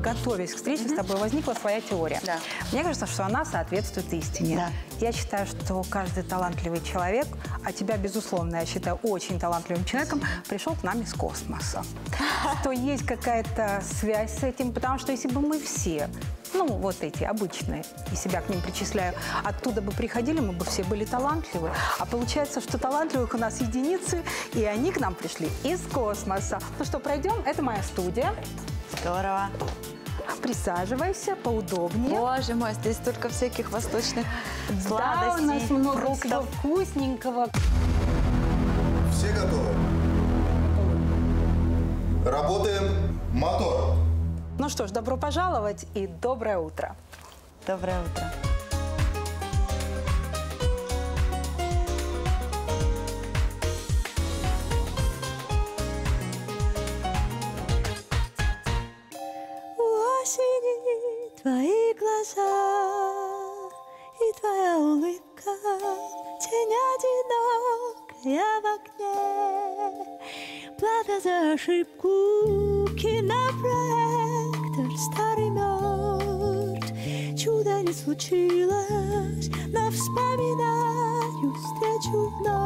Готовясь к встрече с тобой, возникла своя теория. Да. Мне кажется, что она соответствует истине. Да. Я считаю, что каждый талантливый человек, а тебя, безусловно, я считаю очень талантливым человеком, пришел к нам из космоса. Что есть какая-то связь с этим, потому что если бы мы все, ну, вот эти обычные, и себя к ним причисляю, оттуда бы приходили, мы бы все были талантливы. А получается, что талантливых у нас единицы, и они к нам пришли из космоса. Ну что, пройдем? Это моя студия. Здорово. Присаживайся поудобнее. Боже мой, здесь столько всяких восточных сладостей. Да, у нас много всего вкусненького. Все готовы? Работаем. Мотор. Ну что ж, добро пожаловать и доброе утро. Доброе утро. Твои глаза и твоя улыбка, тень одинокая в окне, плата за ошибку, кинопроектор старый мертв. Чудо не случилось, но вспоминаю встречу вновь.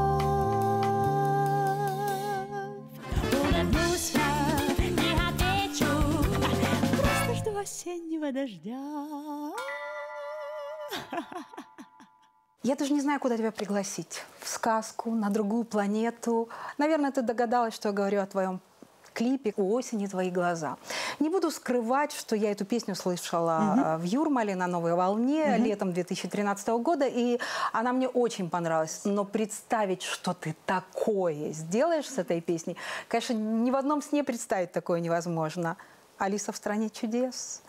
Улыбнусь я, не отвечу, просто жду осеннего дождя. Я даже не знаю, куда тебя пригласить. В сказку, на другую планету. Наверное, ты догадалась, что я говорю о твоем клипе «У осени твои глаза». Не буду скрывать, что я эту песню слышала в Юрмале на «Новой волне» летом 2013 года, и она мне очень понравилась. Но представить, что ты такое сделаешь с этой песней, конечно, ни в одном сне представить такое невозможно. «Алиса в стране чудес»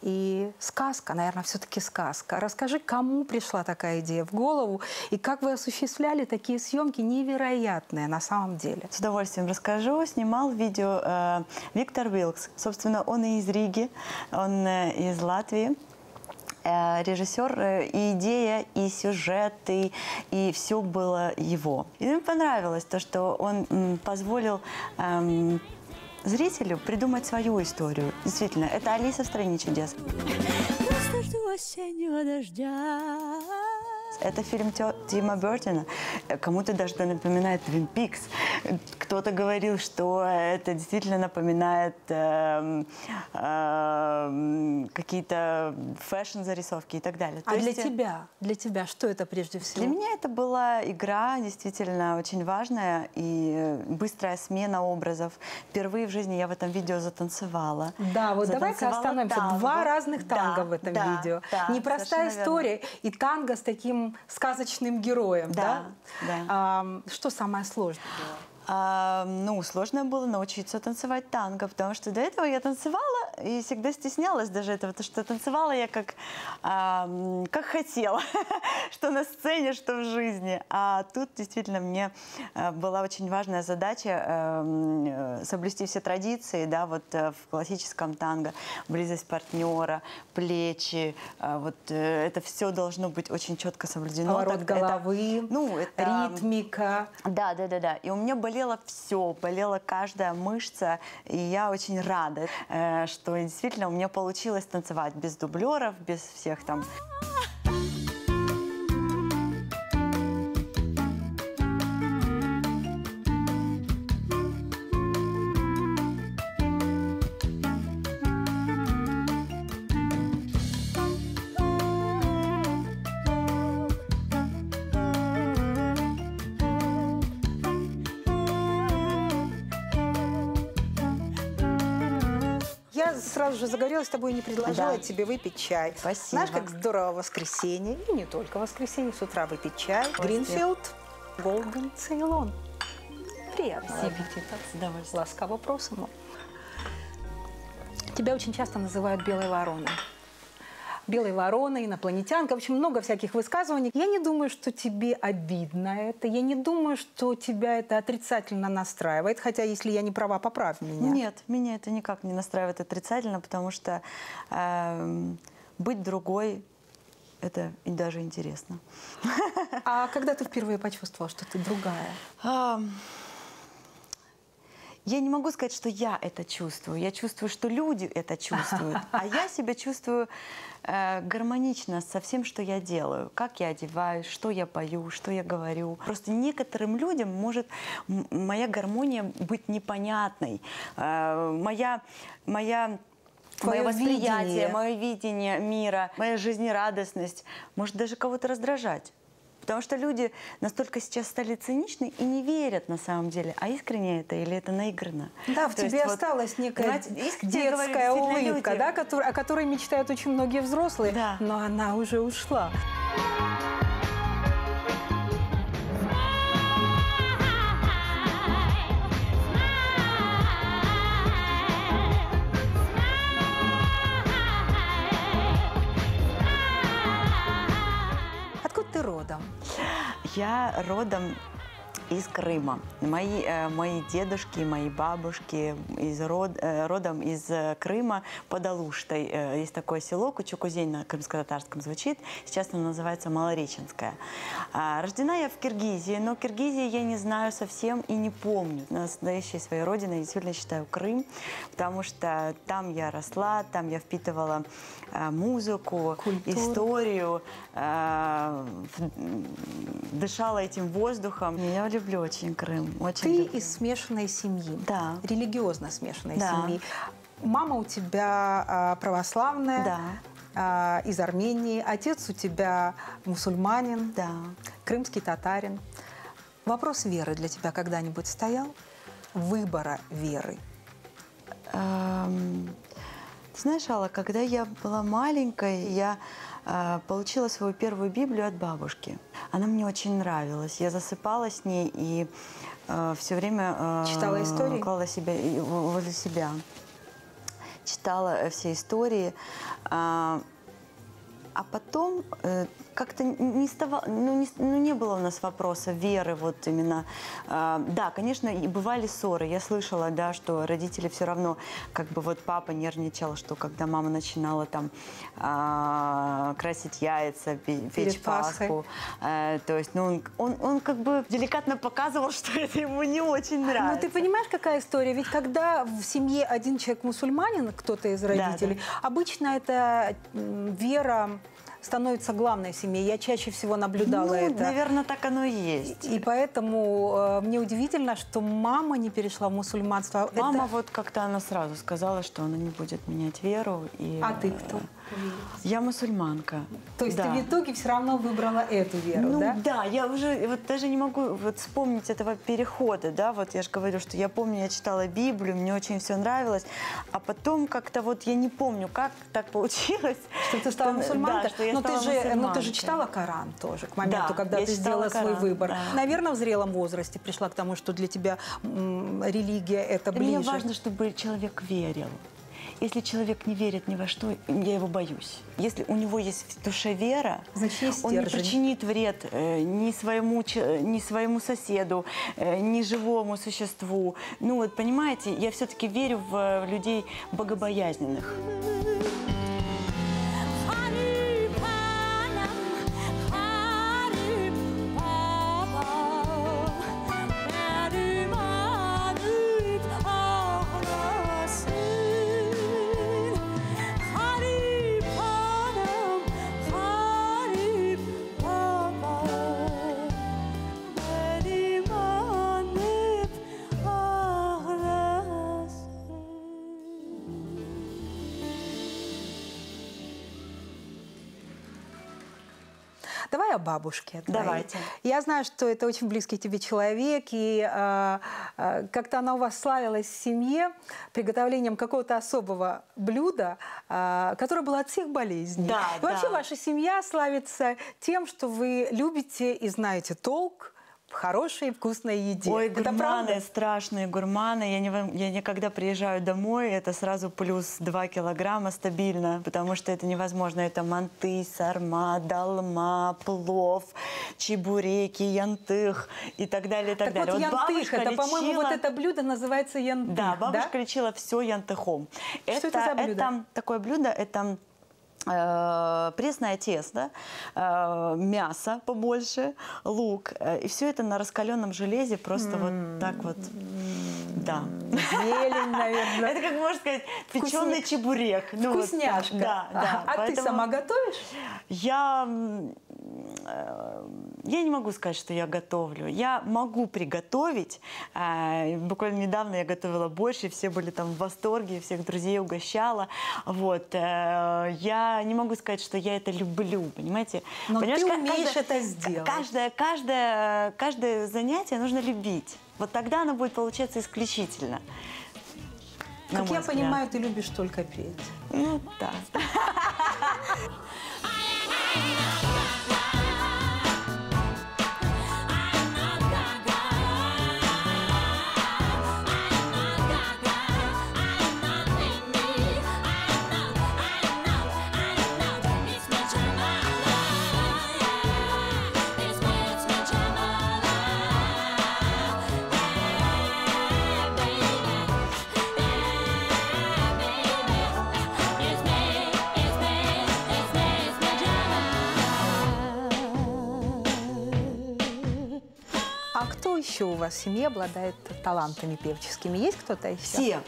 и сказка, наверное, все-таки сказка. Расскажи, кому пришла такая идея в голову и как вы осуществляли такие съемки невероятные на самом деле? С удовольствием расскажу. Снимал видео Виктор Вилкс. Собственно, он и из Риги, он из Латвии. Режиссер, и идея, и сюжет, и все было его. И мне понравилось то, что он позволил... зрителю придумать свою историю. Действительно, это «Алиса в стране чудес». Это фильм Тима Бёртона. Кому-то даже напоминает «Твин Пикс». Кто-то говорил, что это действительно напоминает какие-то фэшн-зарисовки и так далее. А для тебя что это прежде всего? Для меня это была игра действительно очень важная и быстрая смена образов. Впервые в жизни я в этом видео затанцевала. Да, вот давай-ка остановимся. Танго. Два разных танго, да, в этом, да, видео. Да, непростая история, верно. И танго с таким сказочным героем. Да, да? Да. Что самое сложное было? Ну, сложно было научиться танцевать танго, потому что до этого я танцевала и всегда стеснялась даже этого, потому что танцевала я как хотела, что на сцене, что в жизни. А тут действительно мне была очень важная задача соблюсти все традиции, да, вот в классическом танго, близость партнера, плечи, вот это все должно быть очень четко соблюдено. Поворот головы, ритмика. Да. И у меня были болела каждая мышца, и я очень рада, что действительно у меня получилось танцевать без дублеров, без всех там. Сразу же загорелась с тобой и не предложила, да, тебе выпить чай. Спасибо. Знаешь, как здорово воскресенье, и не только воскресенье, с утра выпить чай. Greenfield, Golden Ceylon. Приятного аппетита. С удовольствием. Ласкало просимо. Тебя очень часто называют белой вороной. Белой вороной, инопланетянка, в общем, много всяких высказываний. Я не думаю, что тебе обидно это, я не думаю, что тебя это отрицательно настраивает, хотя, если я не права, поправь меня. Нет, меня это никак не настраивает отрицательно, потому что быть другой – Это даже интересно. А когда ты впервые почувствовала, что ты другая? Я не могу сказать, что я это чувствую. Я чувствую, что люди это чувствуют. А я себя чувствую гармонично со всем, что я делаю. Как я одеваюсь, что я пою, что я говорю. Просто некоторым людям может моя гармония быть непонятной. Мое восприятие, мое видение мира, моя жизнерадостность может даже кого-то раздражать. Потому что люди настолько сейчас стали циничны и не верят на самом деле, а искренне это или это наигранно. Да, в тебе осталась некая детская улыбка, да, о которой мечтают очень многие взрослые, да. Но она уже ушла. Я родом из Крыма. Мои дедушки, мои бабушки родом из Крыма под Алуштой. Есть такое село Кучу-Кузень на крымско-татарском звучит. Сейчас оно называется Малореченское. Рождена я в Киргизии, но Киргизии я не знаю совсем и не помню. Настоящей своей родиной я действительно считаю Крым, потому что там я росла, там я впитывала музыку, культуру, историю, дышала этим воздухом. Я люблю очень Крым. Ты из смешанной семьи, да. Религиозно смешанной, да. Семьи. Мама у тебя православная, да. Из Армении, отец у тебя мусульманин, да. Крымский татарин. Вопрос веры для тебя когда-нибудь стоял? Выбора веры? Знаешь, Алла, когда я была маленькой, я получила свою первую Библию от бабушки. Она мне очень нравилась. Я засыпала с ней и все время читала истории, клала себя возле себя, читала все истории. А потом как-то не было у нас вопроса веры, вот именно. Да, конечно, и бывали ссоры. Я слышала, да, что родители все равно, как бы вот папа нервничал, что когда мама начинала там красить яйца, печь Пасху, то есть, ну, он как бы деликатно показывал, что это ему не очень нравится. Но ты понимаешь, какая история? Ведь когда в семье один человек мусульманин, кто-то из родителей, да, да. Обычно это вера становится главной в семье. Я чаще всего наблюдала это. Наверное, так оно и есть. И поэтому мне удивительно, что мама не перешла в мусульманство. Мама вот как-то она сразу сказала, что она не будет менять веру. И, ты кто? Я мусульманка. То есть, да. Ты в итоге все равно выбрала эту веру, да? Да, я уже вот даже не могу вот вспомнить этого перехода, да, вот я же говорю, что я помню, я читала Библию, мне очень все нравилось, а потом как-то вот я не помню, как так получилось. Что ты стала мусульманкой? Да, что я стала мусульманкой. Но ты же читала Коран тоже к моменту, да, когда ты сделала свой выбор. Да. Наверное, в зрелом возрасте пришла к тому, что для тебя религия это ближе. Мне важно, чтобы человек верил. Если человек не верит ни во что, я его боюсь. Если у него есть в душе вера, значит, он не причинит вред ни своему соседу, ни живому существу. Ну вот, понимаете, я все-таки верю в людей богобоязненных. Давай о бабушке. Давайте. Я знаю, что это очень близкий тебе человек, и как-то она у вас славилась в семье приготовлением какого-то особого блюда, которое было от всех болезней. Да, и вообще, да. Ваша семья славится тем, что вы любите и знаете толк в хорошей вкусной еде. Ой, гурманы, страшные гурманы. Я когда приезжаю домой, это сразу плюс 2 килограмма стабильно, потому что это невозможно. Это манты, сарма, долма, плов, чебуреки, янтых и так далее, и так далее. Вот янтых, это, по-моему, вот это блюдо называется янтых. Да, бабушка лечила все янтыхом. Что это за блюдо? Это такое блюдо, это пресное тесто, мясо побольше, лук. И все это на раскаленном железе просто вот так вот. Да. Зелень, наверное. Это, как можно сказать, печеный чебурек. Вкусняшка. Ну, вот, да, да. А поэтому ты сама готовишь? Я не могу сказать, что я готовлю. Я могу приготовить. Буквально недавно я готовила борщ, и все были там в восторге, всех друзей угощала. Вот. Я не могу сказать, что я это люблю, понимаете? Но ты умеешь это сделать. Каждое занятие нужно любить. Вот тогда оно будет получаться исключительно. Как я понимаю, ты любишь только петь. Ну да. Еще у вас в семье обладает талантами певческими? Есть кто-то еще? Все.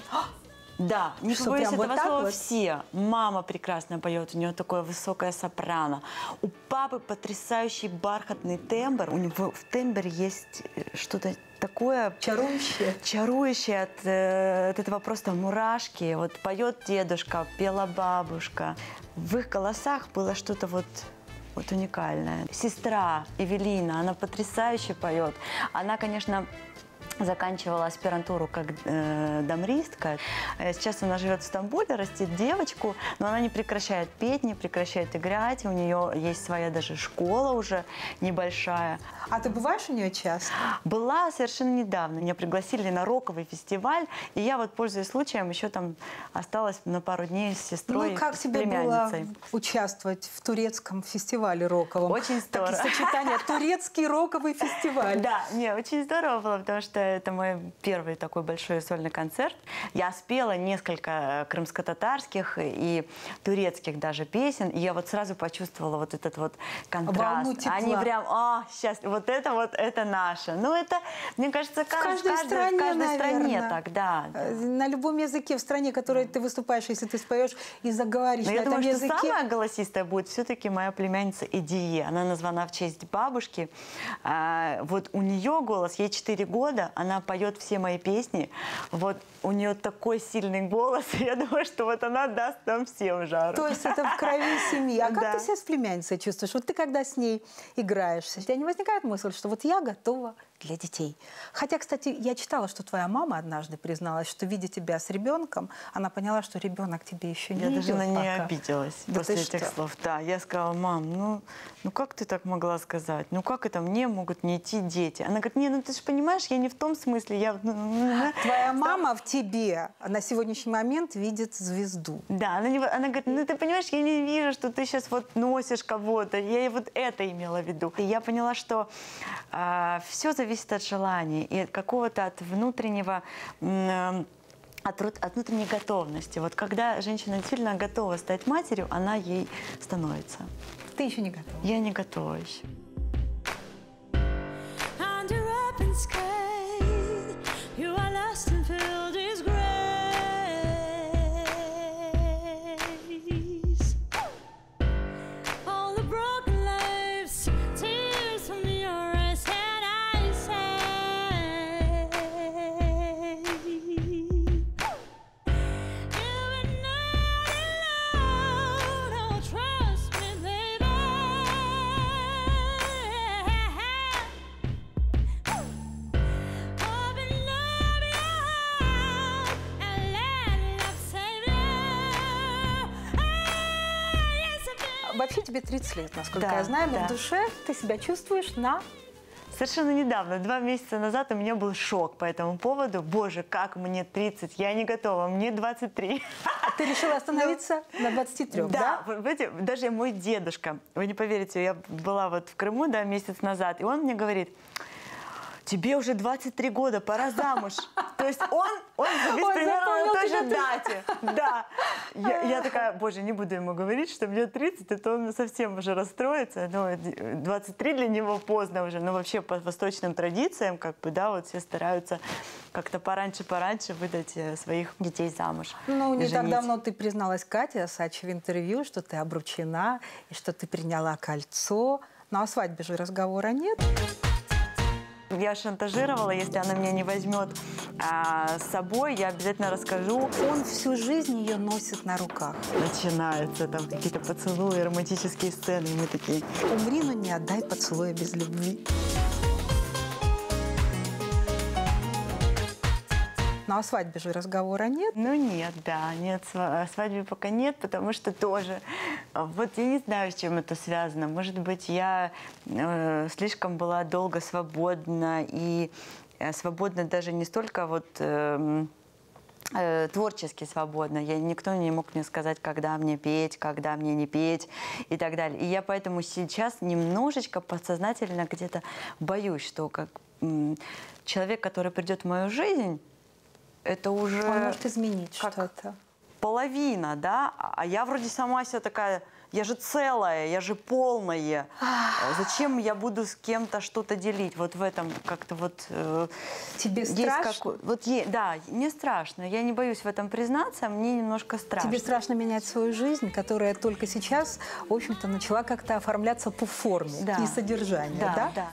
Да, не побоюсь этого слова, все. Мама прекрасно поет, у нее такое высокое сопрано. У папы потрясающий бархатный тембр. У него в тембре есть что-то такое чарующее, чарующее от этого просто мурашки. Вот поет дедушка, пела бабушка. В их голосах было что-то вот уникальная. Сестра Эвелина, она потрясающе поет. Она, конечно, заканчивала аспирантуру как домристка. Сейчас она живет в Стамбуле, растит девочку, но она не прекращает петь, не прекращает играть. У нее есть своя даже школа уже небольшая. А ты бываешь у нее часто? Была совершенно недавно. Меня пригласили на роковый фестиваль, и я вот, пользуясь случаем, еще там осталась на пару дней с сестрой и племянницей. Ну, как тебе было участвовать в турецком фестивале роковом? Очень здорово. Такие сочетания. Турецкий роковый фестиваль. Да, не, очень здорово было, потому что это мой первый такой большой сольный концерт. Я спела несколько крымско-татарских и турецких даже песен. И я вот сразу почувствовала вот этот вот контраст. Они прям, сейчас, вот это наше. Ну, это, мне кажется, в каждой стране так, да. На любом языке, в стране, в которой ты выступаешь, если ты споешь и заговоришь на этом языке. Я думаю, что самая голосистая будет все-таки моя племянница Идеи. Она названа в честь бабушки. Вот у нее голос, ей 4 года. Она поет все мои песни. Вот у нее такой сильный голос. Я думаю, что вот она даст нам всем жару. То есть это в крови семьи. А как ты себя с племянницей чувствуешь? Вот ты когда с ней играешься, у тебя не возникает мысль, что вот я готова для детей? Хотя, кстати, я читала, что твоя мама однажды призналась, что, видя тебя с ребенком, она поняла, что ребенок тебе еще не идет. Я даже на нее обиделась после этих слов. Да, я сказала: мам, ну как ты так могла сказать? Ну как это мне могут не идти дети? Она говорит: не, ну ты же понимаешь, я не в том смысле. Твоя мама в тебе на сегодняшний момент видит звезду. Да, она говорит: ну ты понимаешь, я не вижу, что ты сейчас вот носишь кого-то. Я вот это имела в виду. И я поняла, что все зависит от желаний и какого-то от внутренней готовности. Вот когда женщина действительно готова стать матерью, она ей становится. Ты еще не готова? Я не готова еще. Вообще тебе 30 лет, насколько я знаю, но в душе ты себя чувствуешь на... Совершенно недавно, 2 месяца назад, у меня был шок по этому поводу. Боже, как мне 30, я не готова, мне 23. Ты решила остановиться на 23, да? Да, знаете, даже мой дедушка, вы не поверите, я была вот в Крыму, да, месяц назад, и он мне говорит: тебе уже 23 года, пора замуж. То есть он запомнил тебя. Да. Я такая, боже, не буду ему говорить, что мне 30, это он совсем уже расстроится. Но 23 для него поздно уже. Но вообще по восточным традициям, как бы, да, вот все стараются как-то пораньше выдать своих детей замуж. Ну, не так давно ты призналась, Катя Сач, в интервью, что ты обручена и что ты приняла кольцо. Но о свадьбе же разговора нет. Я шантажировала, если она меня не возьмет с собой, я обязательно расскажу. Он всю жизнь ее носит на руках. Начинаются там какие-то поцелуи, романтические сцены, и мы такие: умри, но не отдай поцелуя без любви. Но о свадьбе же разговора нет. Ну нет, да, нет, о свадьбе пока нет, потому что тоже, вот я не знаю, с чем это связано. Может быть, я слишком была долго свободна, и свободна даже не столько вот... творчески свободно. Никто не мог мне сказать, когда мне петь, когда мне не петь и так далее. И я поэтому сейчас немножечко подсознательно где-то боюсь, что как человек, который придет в мою жизнь, это уже... Он может изменить что-то. Половина, да? А я вроде сама себя такая... Я же целая, я же полная. Зачем я буду с кем-то что-то делить? Вот в этом как-то вот... Тебе страшно? Да, не страшно. Я не боюсь в этом признаться, мне немножко страшно. Тебе страшно менять свою жизнь, которая только сейчас, в общем-то, начала как-то оформляться по форме, да, и содержанию. Да, да? Да.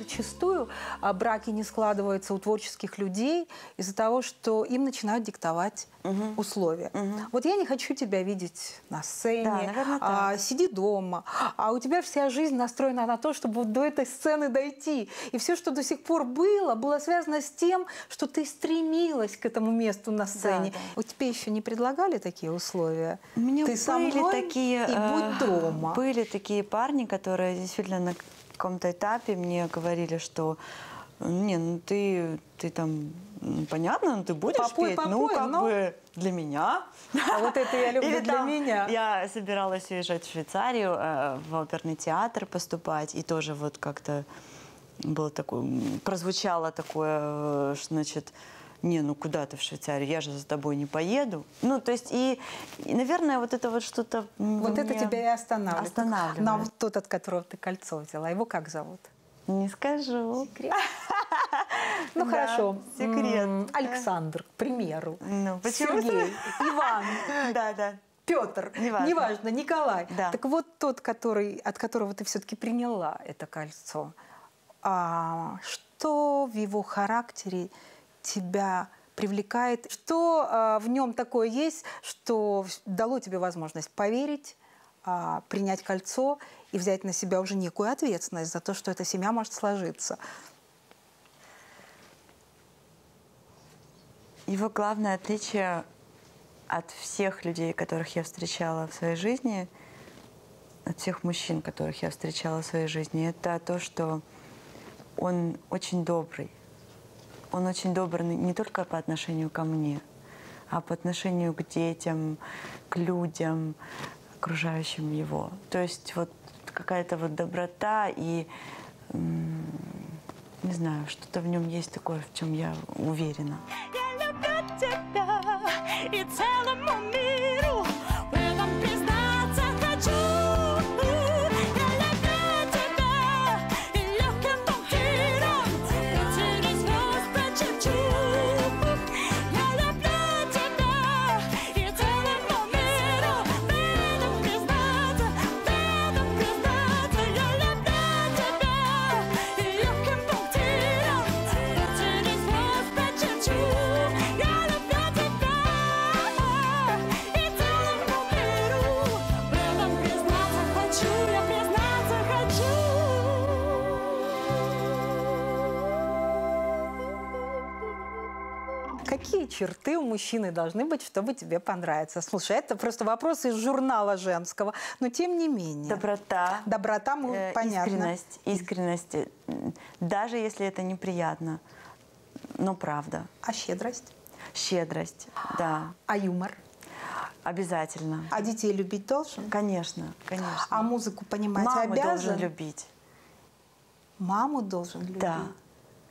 Зачастую браки не складываются у творческих людей из-за того, что им начинают диктовать условия. Вот я не хочу тебя видеть на сцене, да, наверное, сиди дома, а у тебя вся жизнь настроена на то, чтобы вот до этой сцены дойти. И все, что до сих пор было связано с тем, что ты стремилась к этому месту на сцене. Да, да. У тебя еще не предлагали такие условия? Мне ты со мной такие, и будь дома. Были такие парни, которые действительно... В каком-то этапе мне говорили, что не, ну ты там, ну, понятно, ну ты будешь попой, петь, попой, ну как бы для меня. А вот это я люблю. Или для меня. Я собиралась уезжать в Швейцарию, в оперный театр поступать, и тоже вот как-то было такое, прозвучало такое, значит, не, ну куда ты в Швейцарию, я же за тобой не поеду. Ну, то есть, и наверное, вот это вот что-то... Вот это тебя и останавливает. Но тот, от которого ты кольцо взяла, его как зовут? Не скажу. Секрет. Ну, хорошо. Секрет. Александр, к примеру. Сергей, Иван. Да, да. Петр, неважно, Николай. Так вот тот, от которого ты все-таки приняла это кольцо, что в его характере тебя привлекает? Что в нем такое есть, что дало тебе возможность поверить, принять кольцо и взять на себя уже некую ответственность за то, что эта семья может сложиться? Его главное отличие от всех людей, которых я встречала в своей жизни, от всех мужчин, которых я встречала в своей жизни, это то, что он очень добрый. Он очень добр не только по отношению ко мне, а по отношению к детям, к людям, окружающим его. То есть вот какая-то вот доброта и, не знаю, что-то в нем есть такое, в чем я уверена. Я люблю тебя и целому миру. Какие черты у мужчины должны быть, чтобы тебе понравиться? Слушай, это просто вопрос из журнала женского, но тем не менее. Доброта. Доброта, понятно. Искренность. Искренность. даже если это неприятно. Но правда. А щедрость? Щедрость, да. А юмор? Обязательно. А детей любить должен? Конечно, конечно. А музыку понимать обязан? Маму должен любить. Маму должен любить? Да.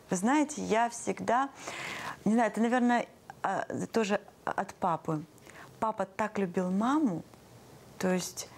Вы знаете, я всегда... Не знаю, это, наверное, тоже от папы. Папа так любил маму, то есть...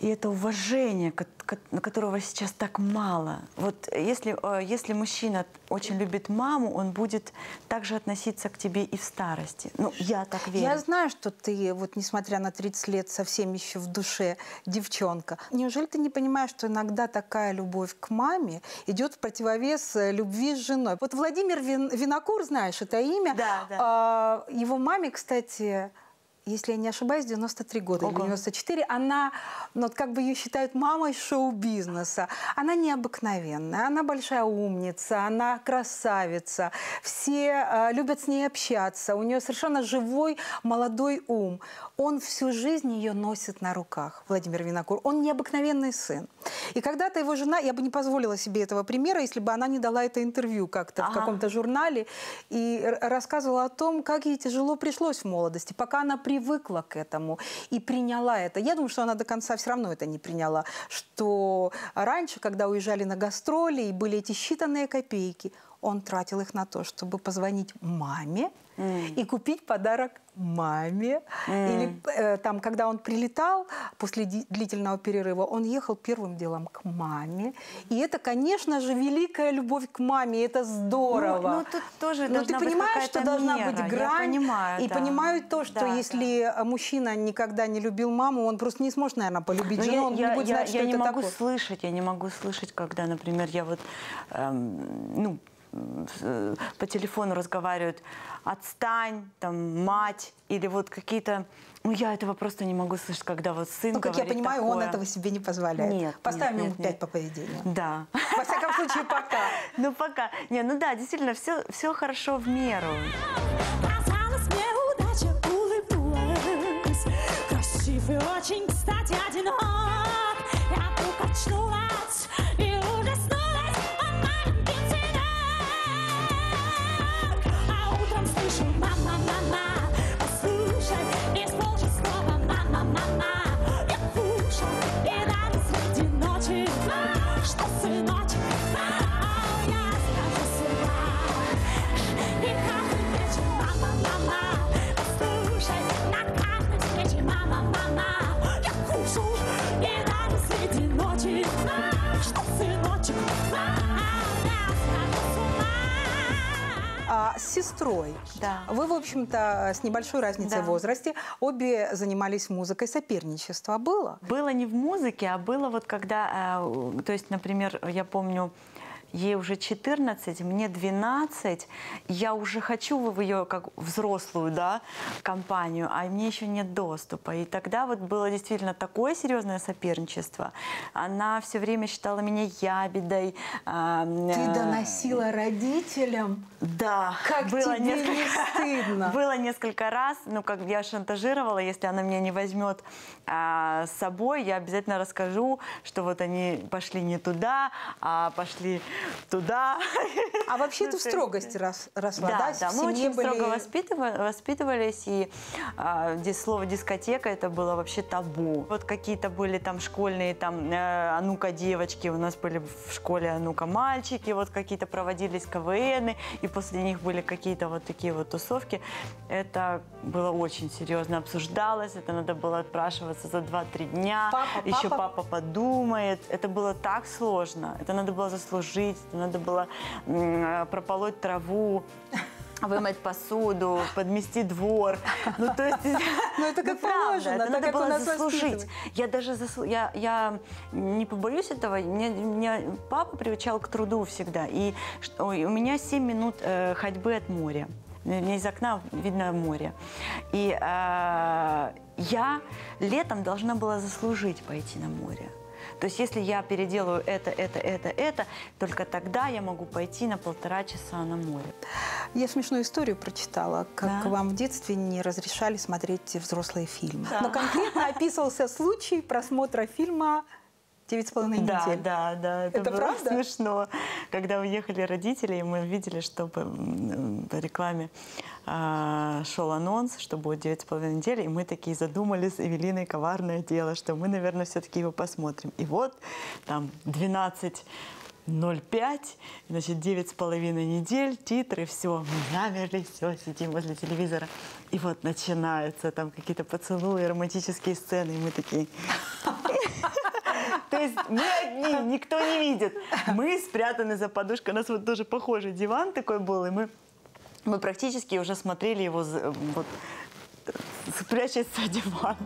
И это уважение, которого сейчас так мало. Вот если мужчина очень любит маму, он будет также относиться к тебе и в старости. Ну, я так верю. Я знаю, что ты, вот несмотря на 30 лет, совсем еще в душе девчонка. Неужели ты не понимаешь, что иногда такая любовь к маме идет в противовес любви с женой? Вот Владимир Винокур, знаешь это имя? Да, да. Его маме, кстати... Если я не ошибаюсь, 93 года или 94, она, ну, как бы ее считают мамой шоу-бизнеса. Она необыкновенная, она большая умница, она красавица. Все любят с ней общаться, у нее совершенно живой молодой ум. Он всю жизнь ее носит на руках, Владимир Винокур. Он необыкновенный сын. И когда-то его жена, я бы не позволила себе этого примера, если бы она не дала это интервью как-то в каком-то журнале и рассказывала о том, как ей тяжело пришлось в молодости, пока она привыкла к этому и приняла это. Я думаю, что она до конца все равно это не приняла. Что раньше, когда уезжали на гастроли и были эти считанные копейки, он тратил их на то, чтобы позвонить маме и купить подарок маме. Или там, когда он прилетал после длительного перерыва, он ехал первым делом к маме. И это, конечно же, великая любовь к маме. Это здорово. Ну, тут тоже но ты понимаешь, что должна быть грань. Понимаю, и да. Понимаю то, что да, если да. Мужчина никогда не любил маму, он просто не сможет, наверное, полюбить жену. Он не будет знать, что это такое. Я не могу слышать, когда, например, я вот, ну, по телефону разговаривают, отстань, там, мать, или вот какие-то... Ну, я этого просто не могу слышать, когда вот сын говорит такое. Ну, как я понимаю, такое... он этого себе не позволяет. Нет, поставим ему 5 по поведению. Да. Во всяком случае, пока. Ну, пока. Не, ну да, действительно, все хорошо в меру. Казалось, мне удача улыбнулась. Красивый очень, кстати, один год. Я вдруг очнулась и ужаснулась. С сестрой. Да. Вы, в общем-то, с небольшой разницей в возрасте обе занимались музыкой. Соперничество было? Было не в музыке, а было вот когда... То есть, например, я помню, ей уже 14, мне 12. Я уже хочу в ее как взрослую, да, компанию, а мне еще нет доступа. И тогда вот было действительно такое серьезное соперничество. Она все время считала меня ябедой. Ты доносила родителям? Да. Как было тебе не стыдно? Было несколько раз, ну, как я шантажировала, если она меня не возьмет с собой, я обязательно расскажу, что вот они пошли не туда, а пошли... туда. А вообще ты в строгости росла, да? Да, мы очень строго воспитывались, и здесь слово «дискотека» это было вообще табу. Вот какие-то были там школьные, там, а ну-ка, девочки, у нас были в школе, а ну-ка, мальчики, вот какие-то проводились КВНы, и после них были какие-то вот такие вот тусовки. Это было очень серьезно обсуждалось, это надо было отпрашиваться за 2-3 дня, еще папа подумает. Это было так сложно, это надо было заслужить. Надо было прополоть траву, вымыть посуду, подмести двор. Ну, то есть... Ну, это как положено. Это надо было заслужить. Я даже я не побоюсь этого. Меня папа приучал к труду всегда. И у меня 7 минут ходьбы от моря. Из окна видно море. И я летом должна была заслужить пойти на море. То есть если я переделаю это, только тогда я могу пойти на 1,5 часа на море. Я смешную историю прочитала, как вам в детстве не разрешали смотреть взрослые фильмы. Да. Но конкретно описывался случай просмотра фильма 9,5 недель. Да. Это было правда? Смешно. Когда уехали родители, и мы видели, что по рекламе шел анонс, что будет 9,5 недель, и мы такие задумались, Эвелиной, коварное дело, что мы, наверное, все-таки его посмотрим. И вот там 12:05, значит, 9,5 недель, титры, все, мы замерли, все, сидим возле телевизора. И вот начинаются там какие-то поцелуи, романтические сцены, и мы такие... То есть мы одни, никто не видит. Мы спрятаны за подушкой. У нас вот тоже похожий диван такой был, и мы практически уже смотрели его, вот, спрячась за диван.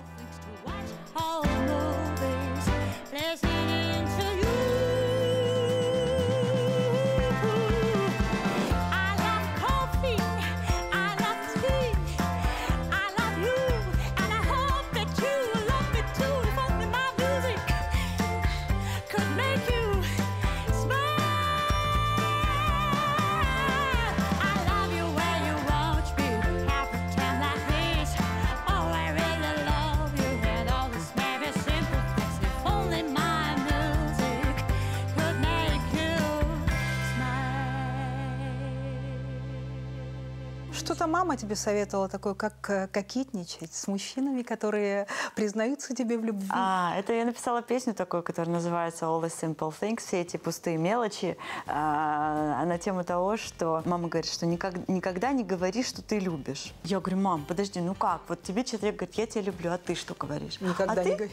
Мама тебе советовала такое, как кокетничать с мужчинами, которые признаются тебе в любви. Это я написала песню такую, которая называется All the Simple Things, все эти пустые мелочи, на тему того, что мама говорит, что никогда не говори, что ты любишь. Я говорю, мам, подожди, ну как? Вот тебе человек говорит, я тебя люблю, а ты что говоришь? Никогда не говори.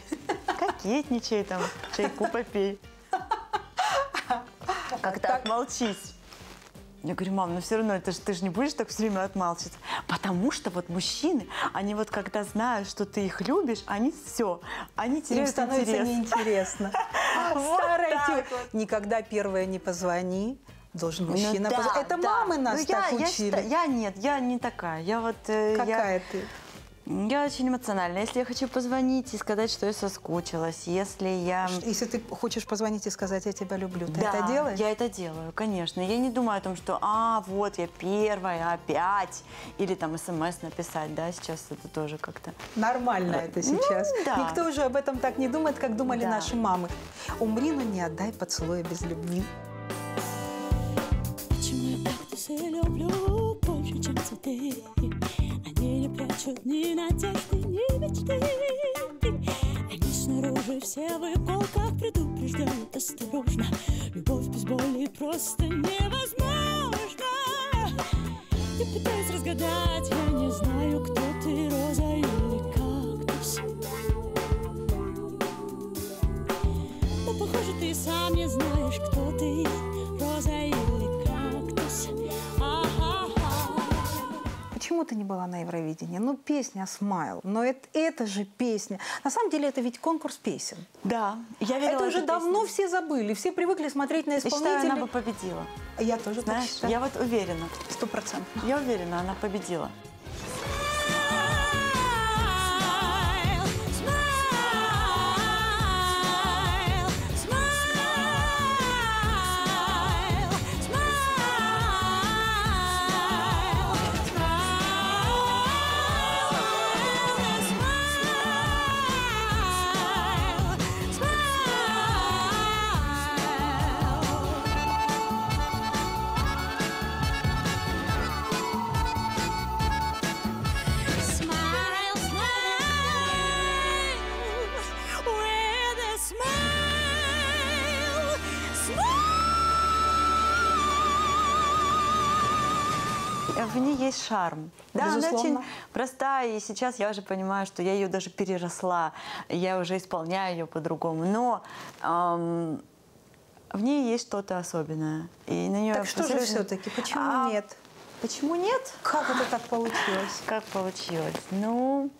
Кокетничай там, чайку попей. Как-то отмолчись. Я говорю, мам, ну все равно это ты же не будешь так все время отмалчиваться. Потому что вот мужчины, они вот когда знают, что ты их любишь, они все, они теряют интерес. Им становится неинтересно. Старая тетя. Никогда первая не позвони. Должен мужчина позвонить. Это мамы нас так учили. Я не такая. Какая ты? Я очень эмоциональна. Если я хочу позвонить и сказать, что я соскучилась, Если ты хочешь позвонить и сказать, я тебя люблю, ты это делаешь? Да, я это делаю, конечно. Я не думаю о том, что, вот, я первая опять. Или там смс написать, да, сейчас это тоже как-то... Нормально это сейчас. Ну, да. Никто уже об этом так не думает, как думали наши мамы. Умри, но не отдай поцелуя без любви. Почему я так все люблю больше, чем цветы? Они не прячут ни надежды, ни мечты. Они снаружи все в иголках, предупреждают осторожно. Любовь без боли просто невозможна. Я пытаюсь разгадать, я не знаю, кто ты, роза или кактус. Но, похоже, ты сам не знаешь, кто ты, роза или кактус. Почему ты не была на Евровидении? Ну, песня «Смайл». Но это же песня. На самом деле, это ведь конкурс песен. Да. Я верила, это уже давно все забыли. Все привыкли смотреть на исполнителей. Я считаю, она бы победила. Я тоже так считаю. Я вот уверена. 100%. Я уверена, она победила. В ней есть шарм. Да, она очень простая, и сейчас я уже понимаю, что я ее даже переросла, я уже исполняю ее по-другому, но в ней есть что-то особенное. И на нее так что же все-таки? Почему нет? Почему нет? Как это так получилось? Как получилось? Ну,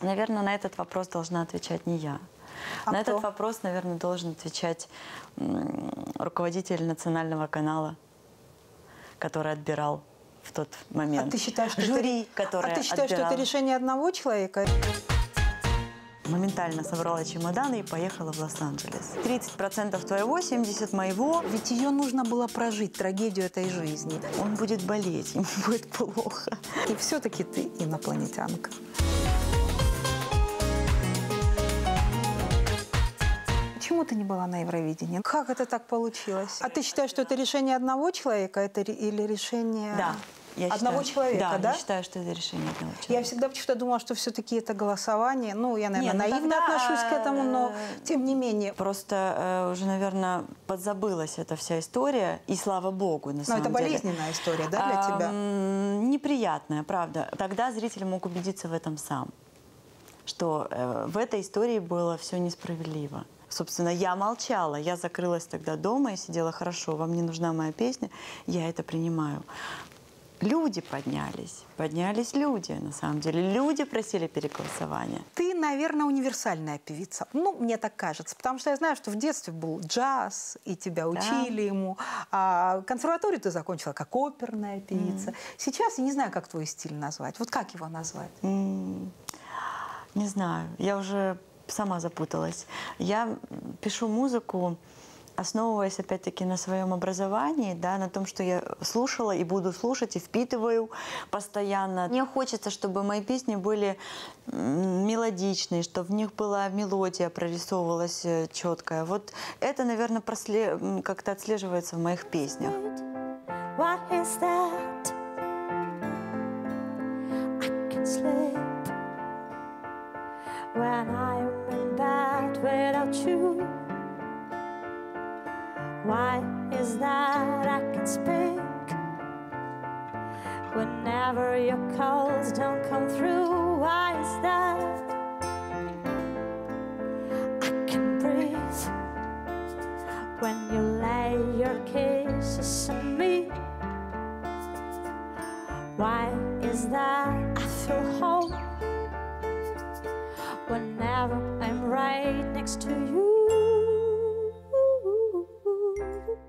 наверное, на этот вопрос должна отвечать не я. На этот вопрос, наверное, должен отвечать руководитель национального канала, который отбирал в тот момент. А ты считаешь, что это решение одного человека? Моментально собрала чемоданы и поехала в Лос-Анджелес. 30% твоего, 70% моего. Ведь ее нужно было прожить, трагедию этой жизни. Он будет болеть, ему будет плохо. И все-таки ты инопланетянка. Почему ты не была на Евровидении? Как это так получилось? А ты считаешь, что это решение одного человека или решение... Да. Я одного считаю, человека, да? Я считаю, что это решение одного человека. Я всегда почему-то думала, что все-таки это голосование. Ну, я, наверное, наивно отношусь к этому, но тем не менее. Просто уже, наверное, подзабылась эта вся история. И слава богу, на самом деле. Но это болезненная история, да, для тебя? Неприятная, правда. Тогда зритель мог убедиться в этом сам. Что в этой истории было все несправедливо. Собственно, я молчала, я закрылась тогда дома и сидела: хорошо, вам не нужна моя песня, я это принимаю. Люди поднялись люди, на самом деле. Люди просили переголосования. Ты, наверное, универсальная певица. Ну, мне так кажется, потому что я знаю, что в детстве был джаз, и тебя учили ему. А консерваторию ты закончила как оперная певица. Сейчас я не знаю, как твой стиль назвать. Вот как его назвать? Не знаю, я уже сама запуталась. Я пишу музыку, основываясь, опять-таки, на своем образовании, да, на том, что я слушала и буду слушать, и впитываю постоянно. Мне хочется, чтобы мои песни были мелодичные, чтобы в них была мелодия, прорисовывалась четкая. Вот это, наверное, как-то отслеживается в моих песнях. Why is that I can speak whenever your calls don't come through? Why is that I can breathe when you lay your kisses on me? Why is that I feel home whenever I'm right next to you?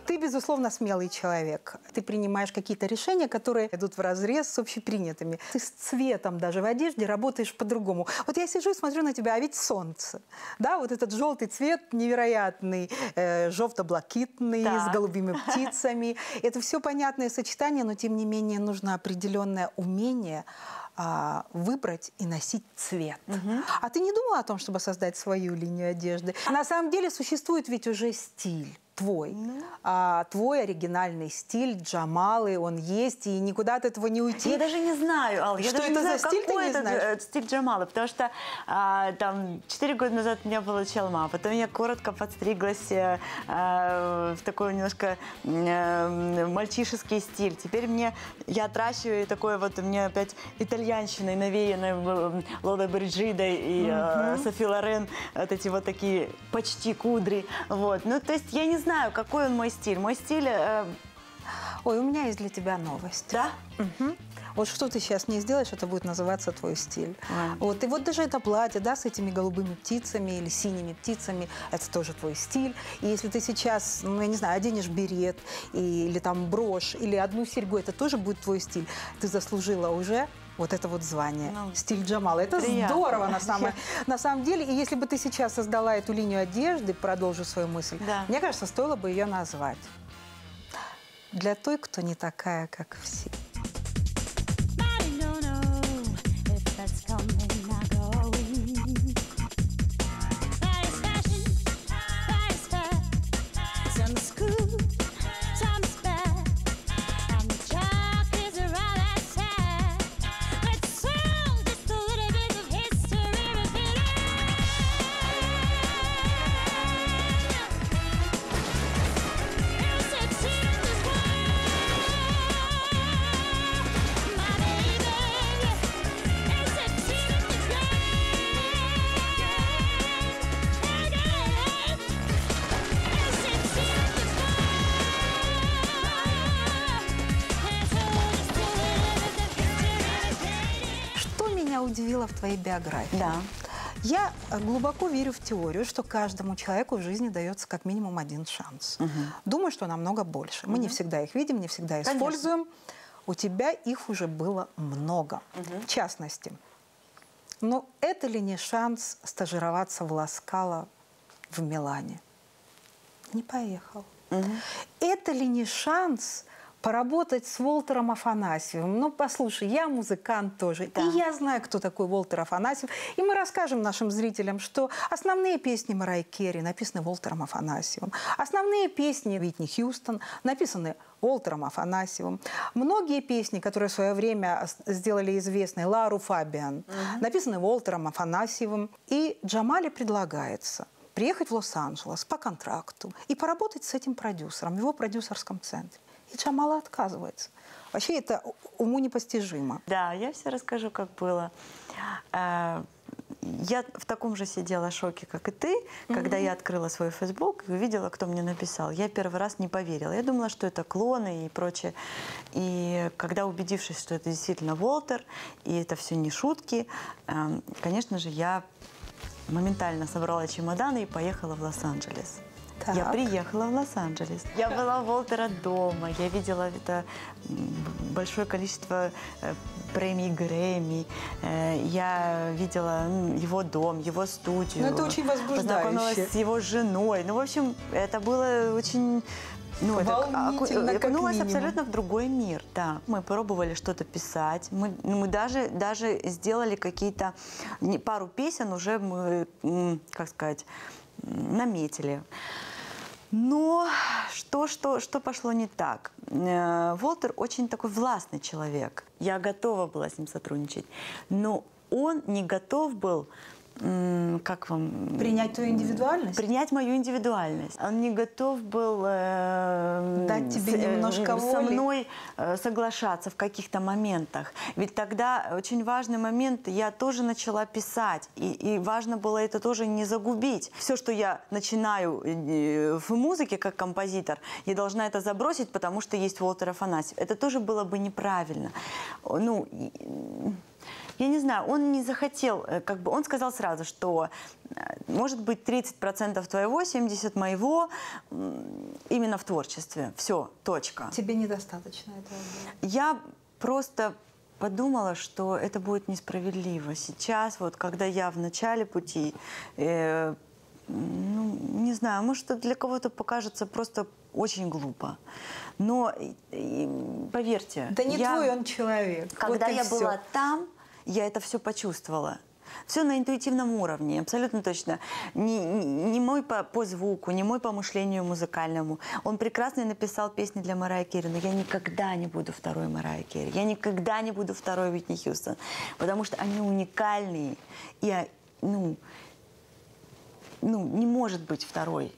Ты, безусловно, смелый человек. Ты принимаешь какие-то решения, которые идут вразрез с общепринятыми. Ты с цветом даже в одежде работаешь по-другому. Вот я сижу и смотрю на тебя, а ведь солнце. Да, вот этот желтый цвет невероятный, жовто-блакитный, с голубыми птицами. Это все понятное сочетание, но, тем не менее, нужно определенное умение выбрать и носить цвет. А ты не думала о том, чтобы создать свою линию одежды? На самом деле существует ведь уже стиль. Твой. Твой оригинальный стиль Джамалы, он есть, и никуда от этого не уйти. Я даже не знаю, Ал, я даже не знаю, какой это стиль Джамалы, потому что там 4 года назад у меня была челма, а потом я коротко подстриглась в такой немножко мальчишеский стиль. Теперь я отращиваю такой вот, мне опять итальянщиной навеянной Лодой Бриджидой и Софи Лорен, вот эти вот такие почти кудри. Вот. Ну, то есть я не знаю, какой он мой стиль. Мой стиль... Ой, у меня есть для тебя новость. Да? Вот что ты сейчас не сделаешь, это будет называться твой стиль. Вот. И вот даже это платье, да, с этими голубыми птицами или синими птицами, это тоже твой стиль. И если ты сейчас, ну, я не знаю, оденешь берет или там брошь, или одну серьгу, это тоже будет твой стиль. Ты заслужила уже вот это вот звание. Стиль Джамала. Это приятно. Здорово на самом деле. И если бы ты сейчас создала эту линию одежды, продолжу свою мысль, мне кажется, стоило бы ее назвать «Для той, кто не такая, как все». Удивила в твоей биографии. Да. Я глубоко верю в теорию, что каждому человеку в жизни дается как минимум один шанс. Думаю, что намного больше. Мы не всегда их видим, не всегда используем. У тебя их уже было много. В частности, но это ли не шанс стажироваться в Ласкало в Милане? Не поехал. Это ли не шанс поработать с Уолтером Афанасьевым. Ну, послушай, я музыкант тоже, да. И я знаю, кто такой Уолтер Афанасьев. И мы расскажем нашим зрителям, что основные песни Мэрайи Кэри написаны Уолтером Афанасьевым. Основные песни Уитни Хьюстон написаны Уолтером Афанасьевым. Многие песни, которые в свое время сделали известной Лару Фабиан, написаны Уолтером Афанасьевым. И Джамале предлагается приехать в Лос-Анджелес по контракту и поработать с этим продюсером в его продюсерском центре. И Джамала отказывается. Вообще это уму непостижимо. Да, я все расскажу, как было. Я в таком же сидела шоке, как и ты, когда я открыла свой Facebook и увидела, кто мне написал. Я первый раз не поверила. Я думала, что это клоны и прочее. И когда, убедившись, что это действительно Уолтер, и это все не шутки, конечно же, я моментально собрала чемоданы и поехала в Лос-Анджелес. Так. Я приехала в Лос-Анджелес. Я была у Уолтера дома, я видела это большое количество премий Грэмми, я видела его дом, его студию. Ну, это очень возбуждающе. Познакомилась с его женой. Ну, в общем, это было очень... Ну, это окунулась абсолютно в другой мир, да. Мы пробовали что-то писать, мы даже сделали какие-то... Пару песен уже мы, как сказать... наметили. Но что пошло не так? Уолтер очень такой властный человек. Я готова была с ним сотрудничать, но он не готов был, как вам... Принять твою индивидуальность? Принять мою индивидуальность. Он не готов был дать тебе немножко воли. Со мной соглашаться в каких-то моментах. Ведь тогда очень важный момент, я тоже начала писать, и важно было это тоже не загубить. Все, что я начинаю в музыке как композитор, я должна это забросить, потому что есть Уолтер Афанасьев. Это тоже было бы неправильно. Ну... Я не знаю, он не захотел, как бы он сказал сразу, что может быть 30% твоего, 70% моего именно в творчестве. Все, точка. Тебе недостаточно этого? Я просто подумала, что это будет несправедливо. Сейчас, вот когда я в начале пути, ну, не знаю, может, это для кого-то покажется просто очень глупо. Но поверьте. Да не твой он человек. Когда я была там, я это все почувствовала. Все на интуитивном уровне, абсолютно точно. Не мой по звуку, не мой по мышлению музыкальному. Он прекрасно написал песни для Мэрайи Кэри, но я никогда не буду второй Мэрайи Кэри. Я никогда не буду второй Уитни Хьюстон. Потому что они уникальные. И, не может быть второй.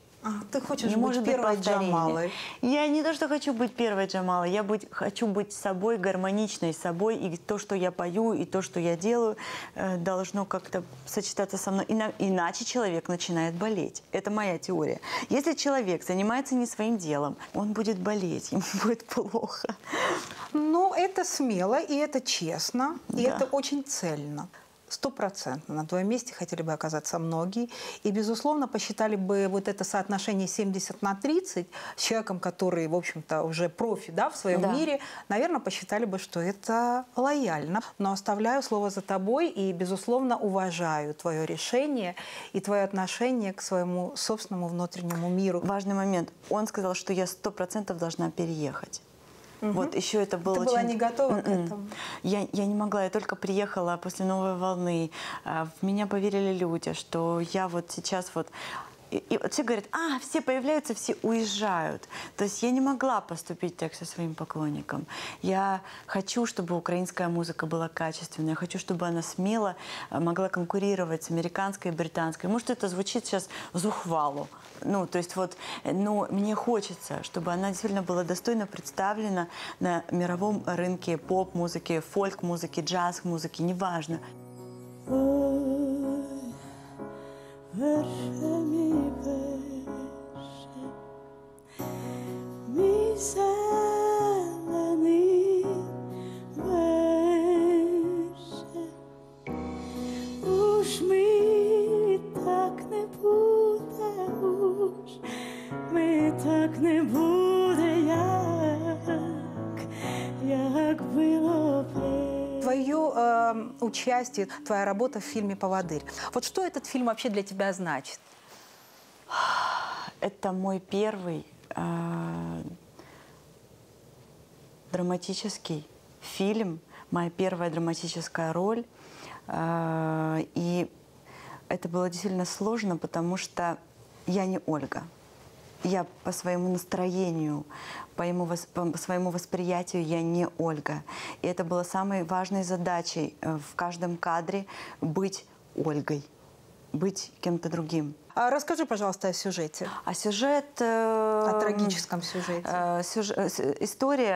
Ты хочешь быть первой Джамалой? Я не то, что хочу быть первой Джамалой, я хочу быть собой, гармоничной собой, и то, что я пою, и то, что я делаю, должно как-то сочетаться со мной. Иначе человек начинает болеть. Это моя теория. Если человек занимается не своим делом, он будет болеть, ему будет плохо. Но это смело, и это честно, и это очень цельно. 100% на твоем месте хотели бы оказаться многие. И, безусловно, посчитали бы вот это соотношение 70/30 с человеком, который, в общем-то, уже профи, да, в своем мире. Наверное, посчитали бы, что это лояльно. Но оставляю слово за тобой и, безусловно, уважаю твое решение и твое отношение к своему собственному внутреннему миру. Важный момент. Он сказал, что я 100% должна переехать. Вот еще это было. Ты была не готова к этому? Я не могла, я только приехала после «Новой волны». В меня поверили люди, что я вот сейчас вот... И все говорят, все появляются, все уезжают. То есть я не могла поступить так со своим поклонником. Я хочу, чтобы украинская музыка была качественной. Я хочу, чтобы она смело могла конкурировать с американской и британской. Может, это звучит сейчас зухвало. Ну, то есть вот, но мне хочется, чтобы она действительно была достойно представлена на мировом рынке поп-музыки, фольк-музыки, джаз-музыки, неважно. Уж ми так не буде, уж ми так не буде, як було б. Твое участие, твоя работа в фильме «Поводырь». Вот что этот фильм вообще для тебя значит? Это мой первый драматический фильм, моя первая драматическая роль. И это было действительно сложно, потому что я не Ольга. Я по своему настроению, по своему восприятию я не Ольга. И это было самой важной задачей в каждом кадре — быть Ольгой, быть кем-то другим. А расскажи, пожалуйста, о сюжете. А сюжет... О трагическом сюжете. История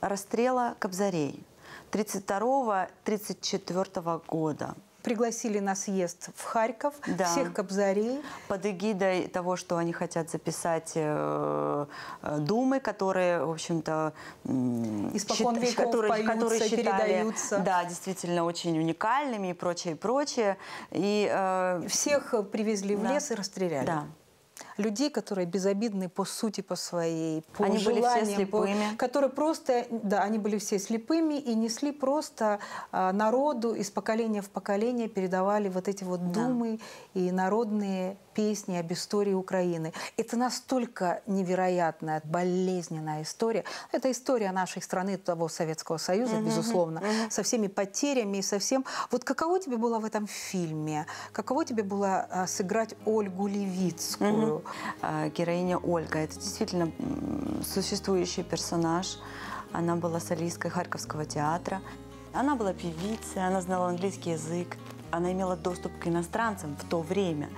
расстрела Кобзарей 1932-1934 года. Пригласили на съезд в Харьков, да, всех кобзарей. Под эгидой того, что они хотят записать думы, которые, в общем-то, испокон веков которые считали, да, действительно очень уникальными и прочее, прочее. И, всех привезли, да, в лес и расстреляли. Да. Людей, которые безобидны по сути, по своей, по желаниям. Они были все слепыми. Которые просто, да, они были все слепыми и несли просто народу из поколения в поколение, передавали вот эти вот думы, да, и народные песни об истории Украины. Это настолько невероятная, болезненная история. Это история нашей страны, того Советского Союза, безусловно, со всеми потерями и со всем. Вот каково тебе было в этом фильме? Каково тебе было сыграть Ольгу Левицкую? Героиня Ольга – это действительно существующий персонаж. Она была солисткой Харьковского театра. Она была певицей, она знала английский язык. Она имела доступ к иностранцам в то время.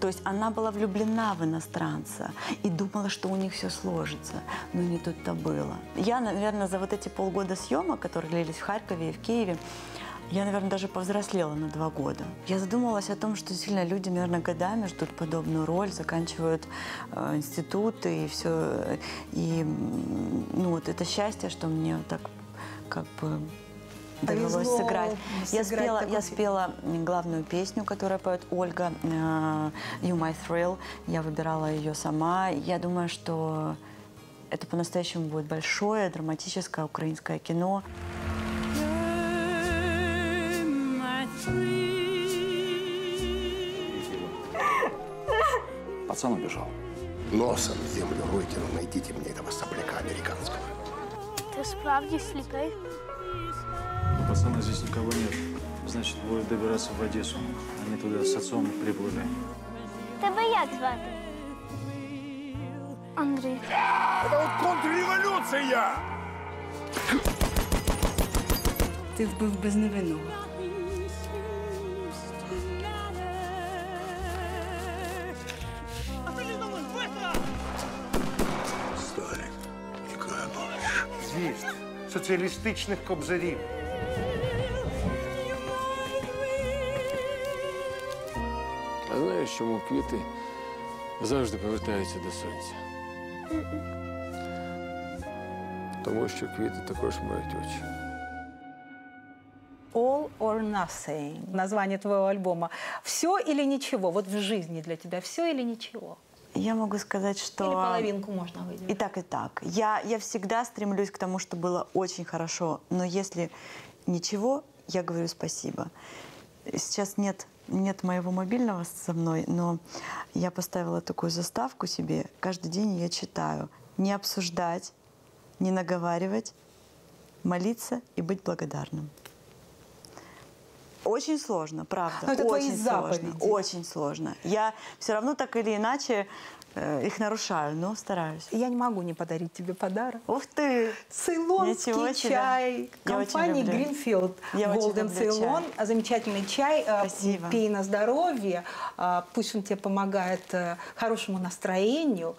То есть она была влюблена в иностранца и думала, что у них все сложится. Но не тут-то было. Я, наверное, за вот эти полгода съемок, которые длились в Харькове и в Киеве, я, наверное, даже повзрослела на 2 года. Я задумалась о том, что сильно люди, наверное, годами ждут подобную роль, заканчивают институты и все. И ну, вот это счастье, что мне так как бы... довелось сыграть. Я спела главную песню, которую поет Ольга, «You My Thrill». Я выбирала ее сама. Я думаю, что это по-настоящему будет большое драматическое украинское кино. Пацан убежал. Носом в землю выкину, найдите мне этого сопляка американского. Ты справді слепой? Пацана здесь никого нет. Значит, будет добираться в Одессу. Они туда с отцом приплыли. Тебя як звати? Андрей. Это вот контрреволюция! Ты вбив безневинного. Старик, какая ночь. Звіст соціалістичних кобзарів. А знаєш, чому квіти завжди повертаються до сонця? Тому що квіти також мають очі. All or nothing. Название твоего альбома. Все или ничего? Вот в жизни для тебя все или ничего? Я могу сказать, что... Или половинку можно выделить. И так, и так. Я всегда стремлюсь к тому, что было очень хорошо. Но если ничего, я говорю спасибо. Сейчас нет моего мобильного со мной, но я поставила такую заставку себе. Каждый день я читаю. Не обсуждать, не наговаривать, молиться и быть благодарным. Очень сложно, правда. Это очень сложно. Очень сложно. Я все равно так или иначе их нарушаю, но стараюсь. Я не могу не подарить тебе подарок. Ух ты! Цейлонский чай компании Greenfield. Golden Ceylon. Замечательный чай. Спасибо. Пей на здоровье. Пусть он тебе помогает хорошему настроению.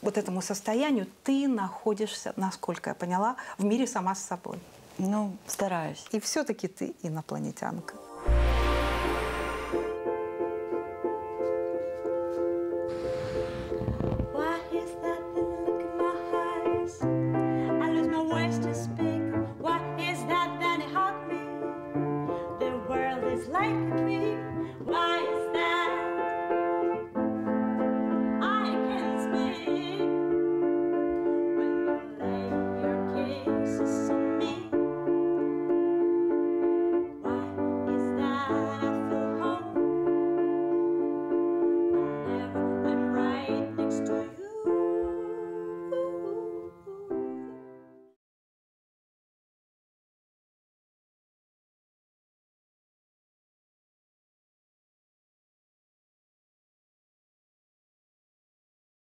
Вот этому состоянию ты находишься, насколько я поняла, в мире сама с собой. Ну, стараюсь. И все-таки ты инопланетянка.